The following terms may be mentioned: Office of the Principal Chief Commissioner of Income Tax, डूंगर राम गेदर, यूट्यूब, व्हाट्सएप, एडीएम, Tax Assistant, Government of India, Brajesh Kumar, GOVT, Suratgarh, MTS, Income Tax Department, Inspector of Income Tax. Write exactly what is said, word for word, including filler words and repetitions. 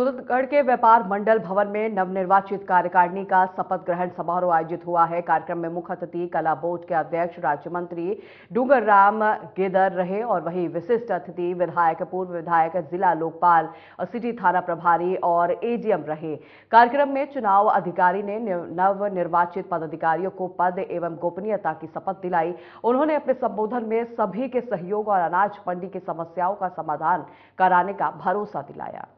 सूरतगढ़ के व्यापार मंडल भवन में नवनिर्वाचित कार्यकारिणी का शपथ ग्रहण समारोह आयोजित हुआ है। कार्यक्रम में मुख्य अतिथि कला बोर्ड के अध्यक्ष राज्य मंत्री डूंगर राम गेदर रहे और वहीं विशिष्ट अतिथि विधायक, पूर्व विधायक, जिला लोकपाल और सिटी थाना प्रभारी और एडीएम रहे। कार्यक्रम में चुनाव अधिकारी ने नवनिर्वाचित पदाधिकारियों को पद एवं गोपनीयता की शपथ दिलाई। उन्होंने अपने संबोधन में सभी के सहयोग और अनाज मंडी की समस्याओं का समाधान कराने का भरोसा दिलाया।